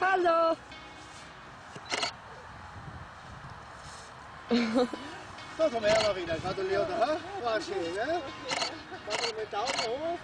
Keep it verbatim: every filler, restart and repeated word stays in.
Hallo! So, komm her, Marina, gratuliere, ha? War schön, ne? Machen wir mit Daumen hoch.